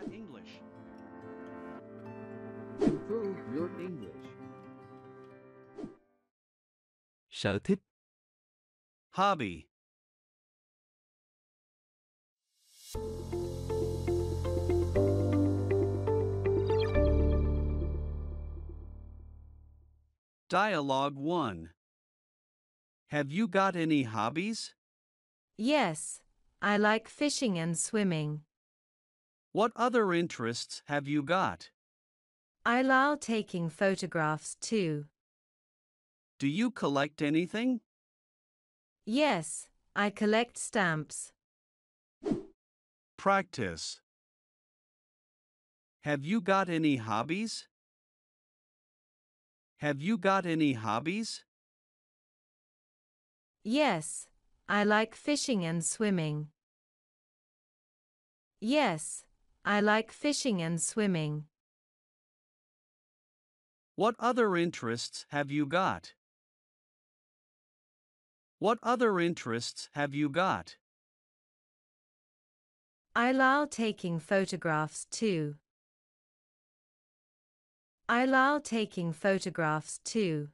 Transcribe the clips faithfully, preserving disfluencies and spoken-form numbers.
at English. Improve your English. Sở thích. Hobby. Dialogue one. Have you got any hobbies? Yes, I like fishing and swimming. What other interests have you got? I love taking photographs too. Do you collect anything? Yes, I collect stamps. Practice. Have you got any hobbies? Have you got any hobbies? Yes, I like fishing and swimming. Yes, I like fishing and swimming. What other interests have you got? What other interests have you got? I love taking photographs too. I love taking photographs too.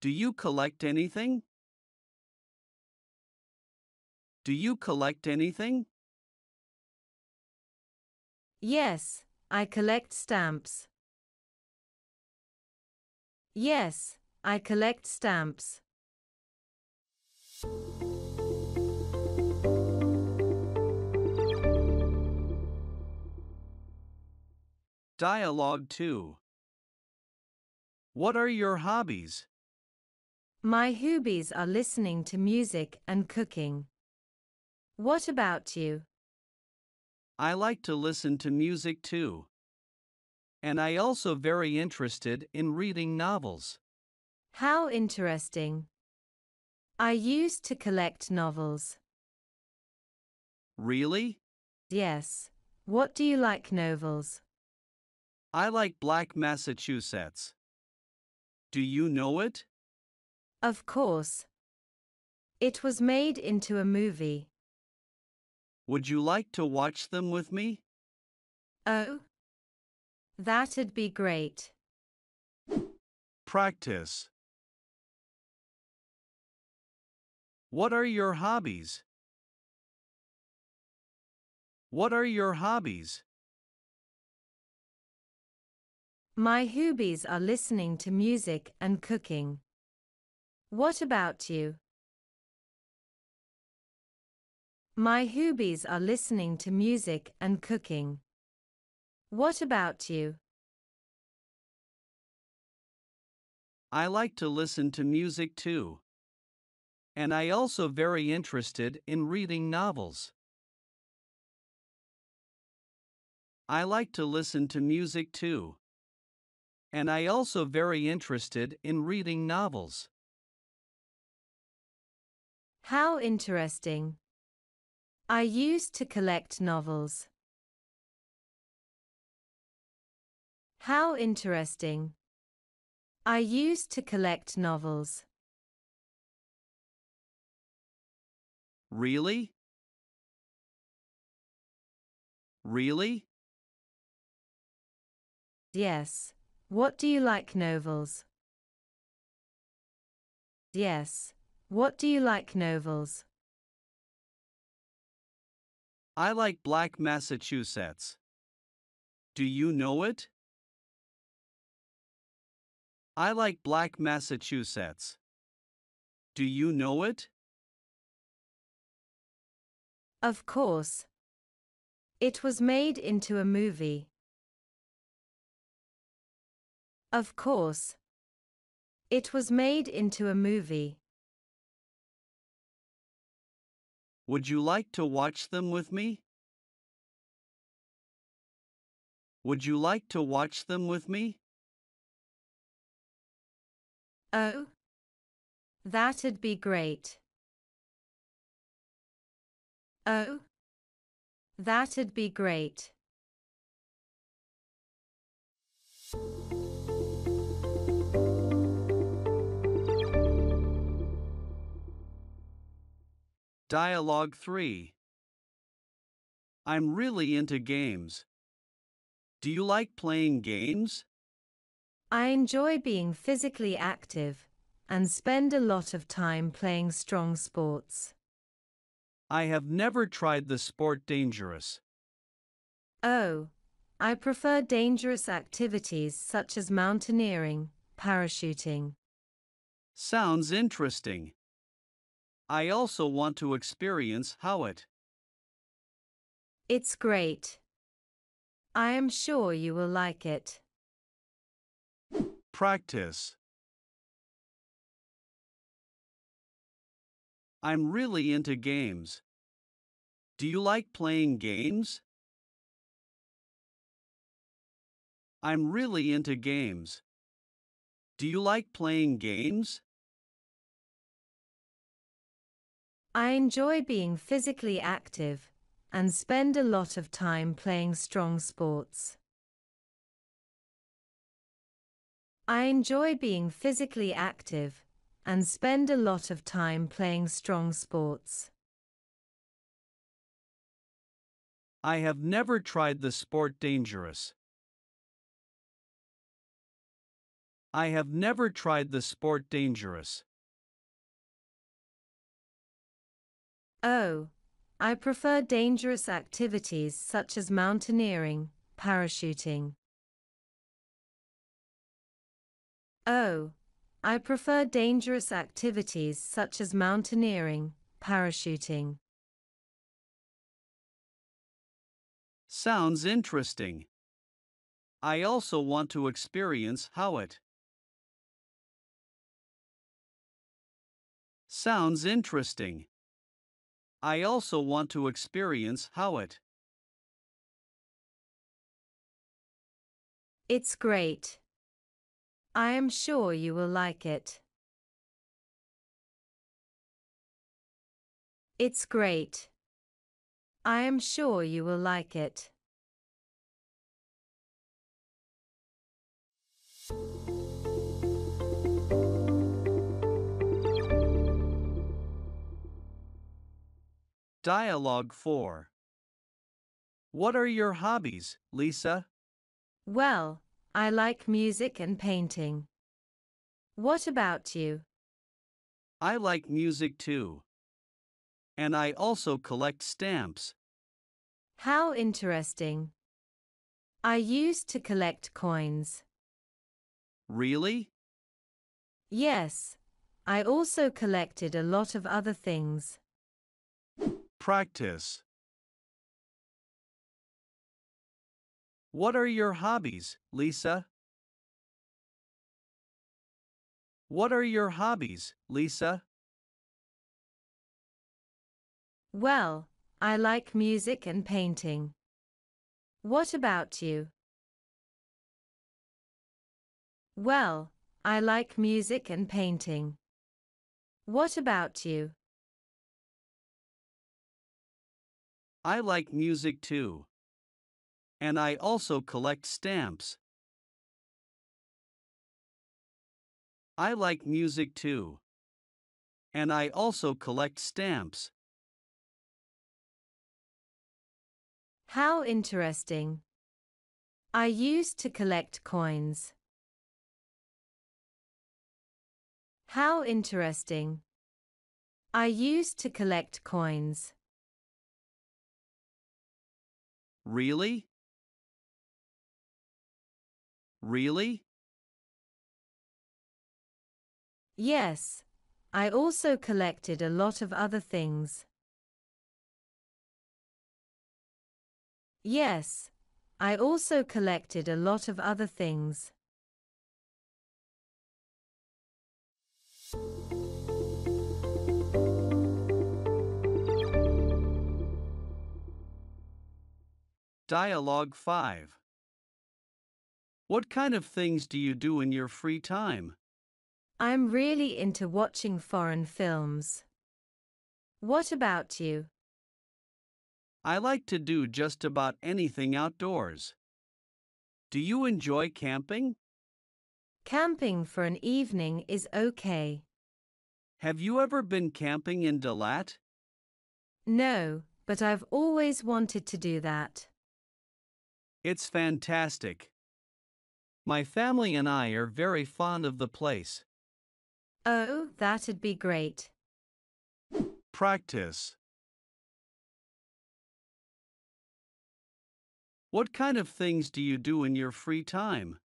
Do you collect anything? Do you collect anything? Yes, I collect stamps. Yes, I collect stamps. Dialogue two. What are your hobbies? My hobbies are listening to music and cooking. What about you? I like to listen to music too. And I also very interested in reading novels. How interesting. I used to collect novels. Really? Yes. What do you like novels? I like Black Massachusetts. Do you know it? Of course. It was made into a movie. Would you like to watch them with me? Oh, that'd be great. Practice. What are your hobbies? What are your hobbies? My hobbies are listening to music and cooking. What about you? My hobbies are listening to music and cooking. What about you? I like to listen to music too. And I also very interested in reading novels. I like to listen to music too. And I also very interested in reading novels. How interesting. I used to collect novels. How interesting. I used to collect novels. Really? Really? Yes. What do you like novels? Yes. What do you like novels? I like Black Massachusetts. Do you know it? I like Black Massachusetts. Do you know it? Of course. It was made into a movie. Of course. It was made into a movie. Would you like to watch them with me? Would you like to watch them with me? Oh, that'd be great. Oh, that'd be great. Dialogue three. I'm really into games. Do you like playing games? I enjoy being physically active and spend a lot of time playing strong sports. I have never tried the sport dangerous. Oh, I prefer dangerous activities such as mountaineering, parachuting. Sounds interesting. I also want to experience how it. It's great. I am sure you will like it. Practice. I'm really into games. Do you like playing games? I'm really into games. Do you like playing games? I enjoy being physically active and spend a lot of time playing strong sports. I enjoy being physically active and spend a lot of time playing strong sports. I have never tried the sport dangerous. I have never tried the sport dangerous. Oh, I prefer dangerous activities such as mountaineering, parachuting. Oh, I prefer dangerous activities such as mountaineering, parachuting. Sounds interesting. I also want to experience how it. Sounds interesting. I also want to experience how it. It's great. I am sure you will like it. It's great. I am sure you will like it. Dialogue four. What are your hobbies, Lisa? Well, I like music and painting. What about you? I like music too. And I also collect stamps. How interesting. I used to collect coins. Really? Yes, I also collected a lot of other things. Practice. What are your hobbies, Lisa? What are your hobbies, Lisa? Well, I like music and painting. What about you? Well, I like music and painting. What about you? I like music too. And I also collect stamps. I like music too. And I also collect stamps. How interesting. I used to collect coins. How interesting. I used to collect coins. Really? Really? Yes, I also collected a lot of other things. Yes, I also collected a lot of other things. Dialogue five. What kind of things do you do in your free time? I'm really into watching foreign films. What about you? I like to do just about anything outdoors. Do you enjoy camping? Camping for an evening is okay. Have you ever been camping in Dalat? No, but I've always wanted to do that. It's fantastic. My family and I are very fond of the place. Oh, that'd be great. Practice. What kind of things do you do in your free time?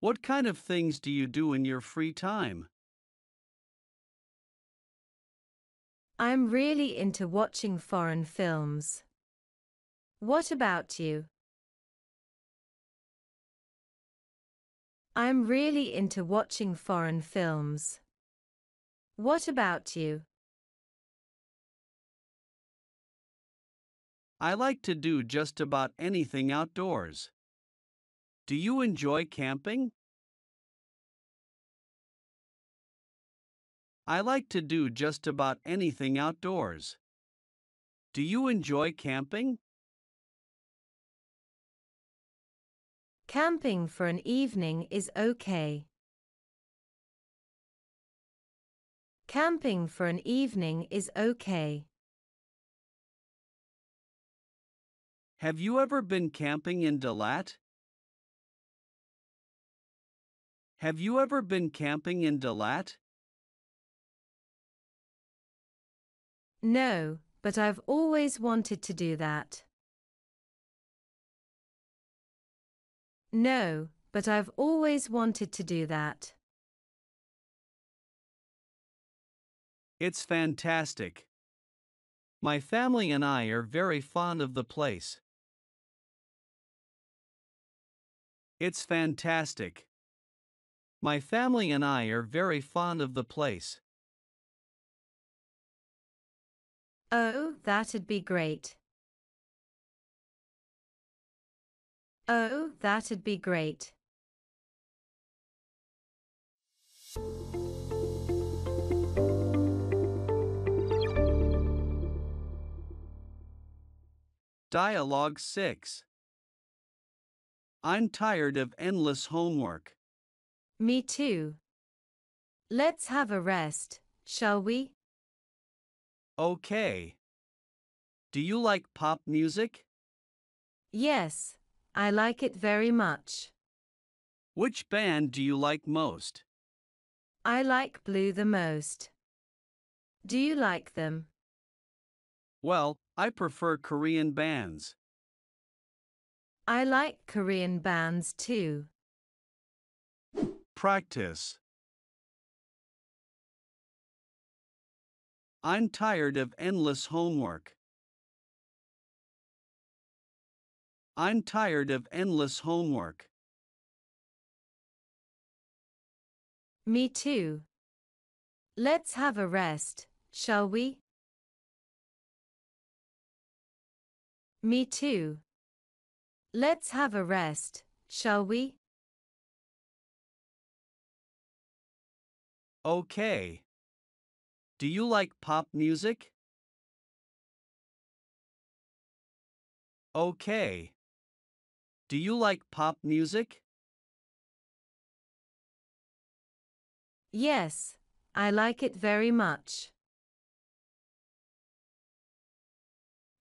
What kind of things do you do in your free time? I'm really into watching foreign films. What about you? I'm really into watching foreign films. What about you? I like to do just about anything outdoors. Do you enjoy camping? I like to do just about anything outdoors. Do you enjoy camping? Camping for an evening is okay. Camping for an evening is okay. Have you ever been camping in Dalat? Have you ever been camping in Dalat? No, but I've always wanted to do that. No, but I've always wanted to do that. It's fantastic. My family and I are very fond of the place. It's fantastic. My family and I are very fond of the place. Oh, that'd be great. Oh, that'd be great. Dialogue six. I'm tired of endless homework. Me too. Let's have a rest, shall we? Okay. Do you like pop music? Yes, I like it very much. Which band do you like most? I like Blue the most. Do you like them? Well, I prefer Korean bands. I like Korean bands too. Practice. I'm tired of endless homework. I'm tired of endless homework. Me too. Let's have a rest, shall we? Me too. Let's have a rest, shall we? Okay. Do you like pop music? Okay. Do you like pop music? Yes, I like it very much.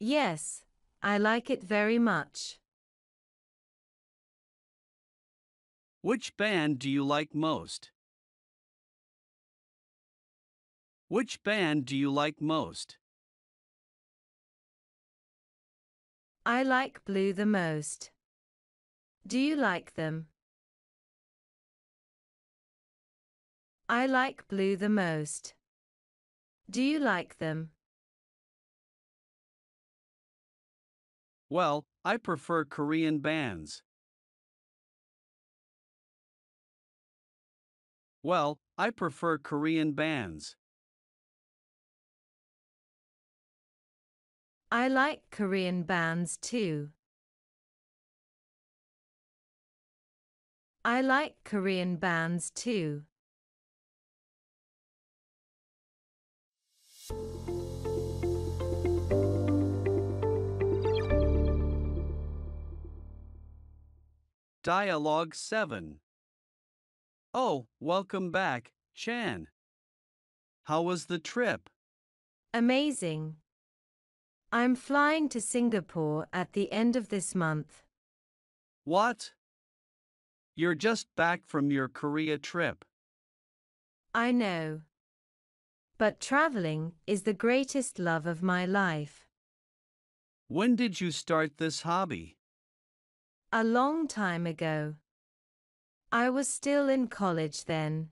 Yes, I like it very much. Which band do you like most? Which band do you like most? I like Blue the most. Do you like them? I like Blue the most. Do you like them? Well, I prefer Korean bands. Well, I prefer Korean bands. I like Korean bands too. I like Korean bands too. Dialogue seven. Oh, welcome back, Chan. How was the trip? Amazing. I'm flying to Singapore at the end of this month. What? You're just back from your Korea trip. I know. But traveling is the greatest love of my life. When did you start this hobby? A long time ago. I was still in college then.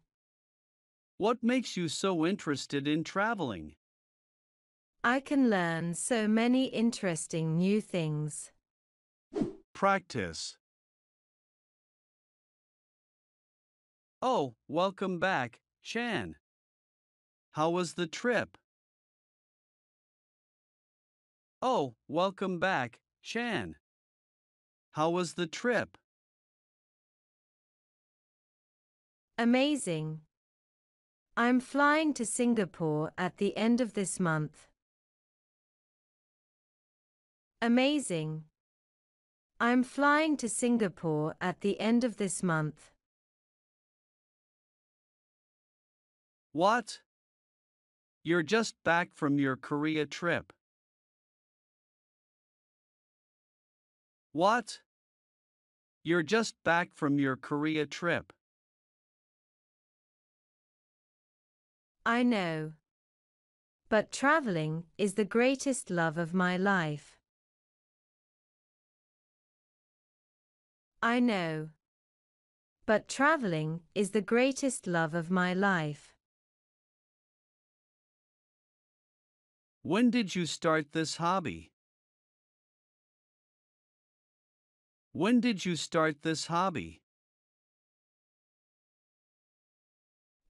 What makes you so interested in traveling? I can learn so many interesting new things. Practice. Oh, welcome back, Chan. How was the trip? Oh, welcome back, Chan. How was the trip? Amazing. I'm flying to Singapore at the end of this month. Amazing. I'm flying to Singapore at the end of this month. What? You're just back from your Korea trip. What? You're just back from your Korea trip. I know. But traveling is the greatest love of my life. I know. But traveling is the greatest love of my life. When did you start this hobby? When did you start this hobby?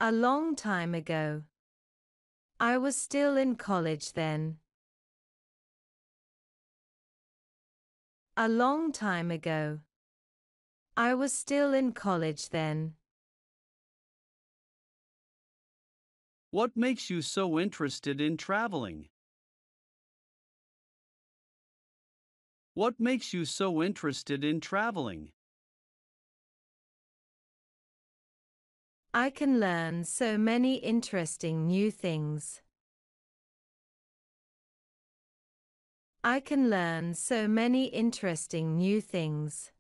A long time ago. I was still in college then. A long time ago. I was still in college then. What makes you so interested in traveling? What makes you so interested in traveling? I can learn so many interesting new things. I can learn so many interesting new things.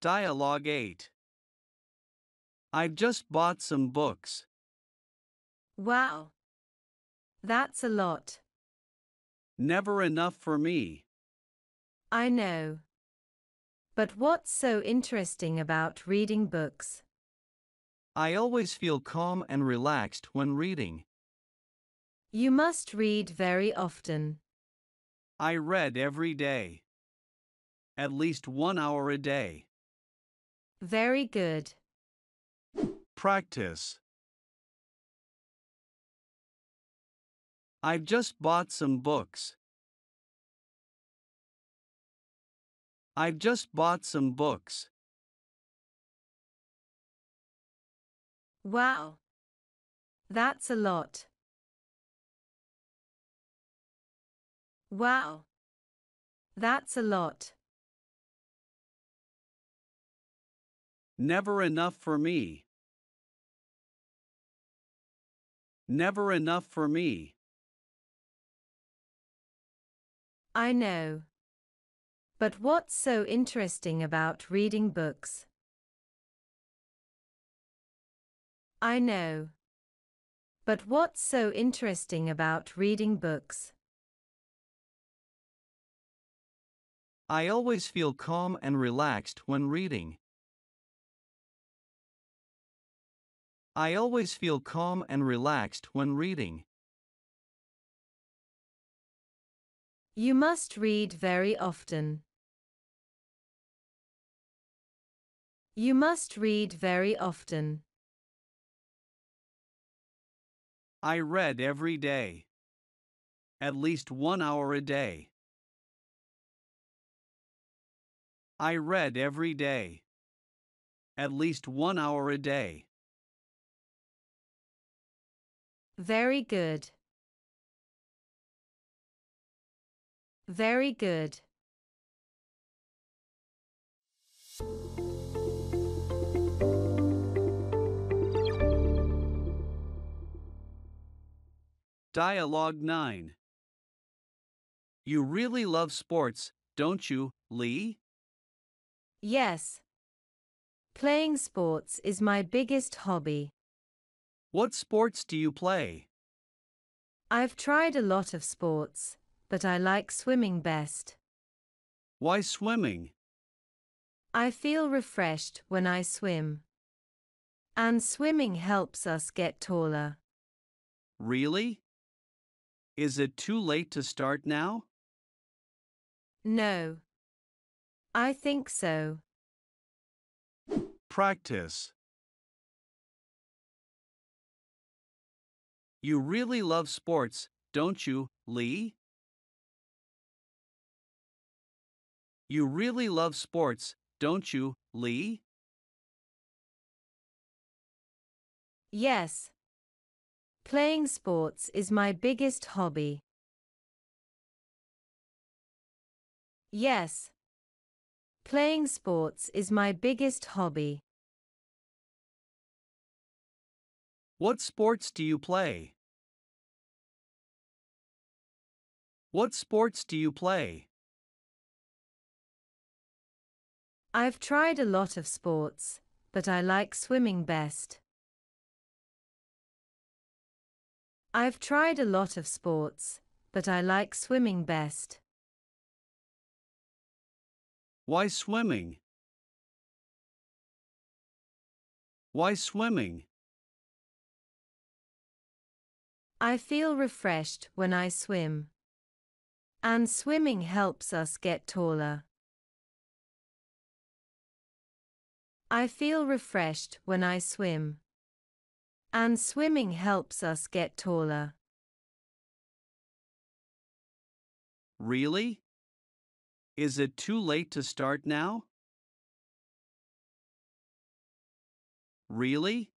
Dialogue eight. I've just bought some books. Wow. That's a lot. Never enough for me. I know. But what's so interesting about reading books? I always feel calm and relaxed when reading. You must read very often. I read every day. At least one hour a day. Very good. Practice. I've just bought some books. I've just bought some books. Wow. That's a lot. Wow. That's a lot. Never enough for me. Never enough for me. I know. But what's so interesting about reading books? I know. But what's so interesting about reading books? I always feel calm and relaxed when reading. I always feel calm and relaxed when reading. You must read very often. You must read very often. I read every day. At least one hour a day. I read every day. At least one hour a day. Very good. Very good. Dialogue nine. You really love sports, don't you, Lee? Yes. Playing sports is my biggest hobby. What sports do you play? I've tried a lot of sports, but I like swimming best. Why swimming? I feel refreshed when I swim. And swimming helps us get taller. Really? Is it too late to start now? No. I think so. Practice. You really love sports, don't you, Lee? You really love sports, don't you, Lee? Yes. Playing sports is my biggest hobby. Yes. Playing sports is my biggest hobby. What sports do you play? What sports do you play? I've tried a lot of sports, but I like swimming best. I've tried a lot of sports, but I like swimming best. Why swimming? Why swimming? I feel refreshed when I swim. And swimming helps us get taller. I feel refreshed when I swim. And swimming helps us get taller. Really? Is it too late to start now? Really?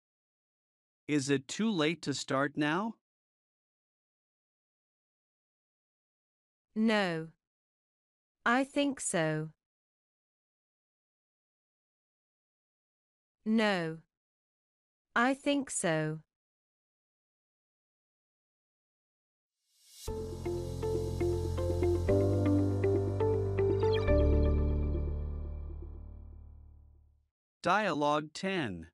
Is it too late to start now? No. I think so. No. I think so. Dialogue ten.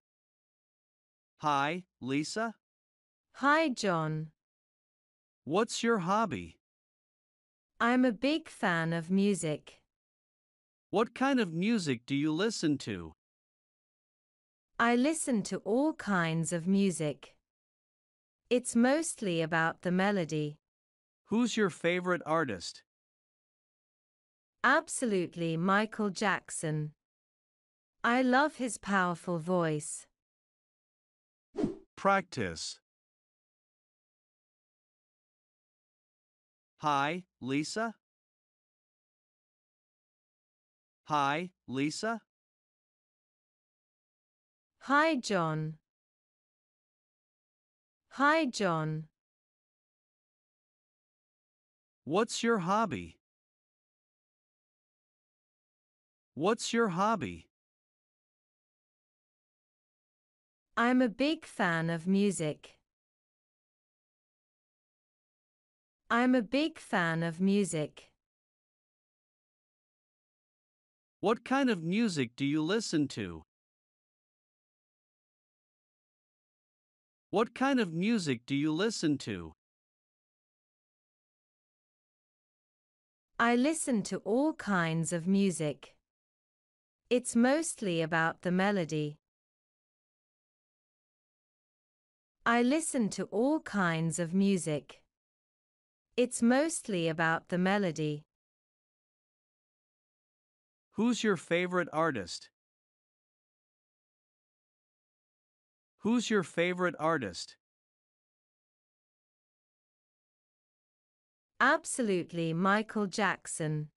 Hi, Lisa. Hi, John. What's your hobby? I'm a big fan of music. What kind of music do you listen to? I listen to all kinds of music. It's mostly about the melody. Who's your favorite artist? Absolutely Michael Jackson. I love his powerful voice. Practice. Hi, Lisa. Hi, Lisa. Hi, John. Hi, John. What's your hobby? What's your hobby? I'm a big fan of music. I'm a big fan of music. What kind of music do you listen to? What kind of music do you listen to? I listen to all kinds of music. It's mostly about the melody. I listen to all kinds of music. It's mostly about the melody. Who's your favorite artist? Who's your favorite artist? Absolutely Michael Jackson.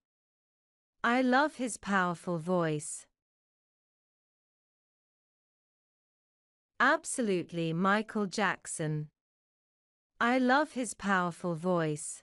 I love his powerful voice. Absolutely Michael Jackson. I love his powerful voice.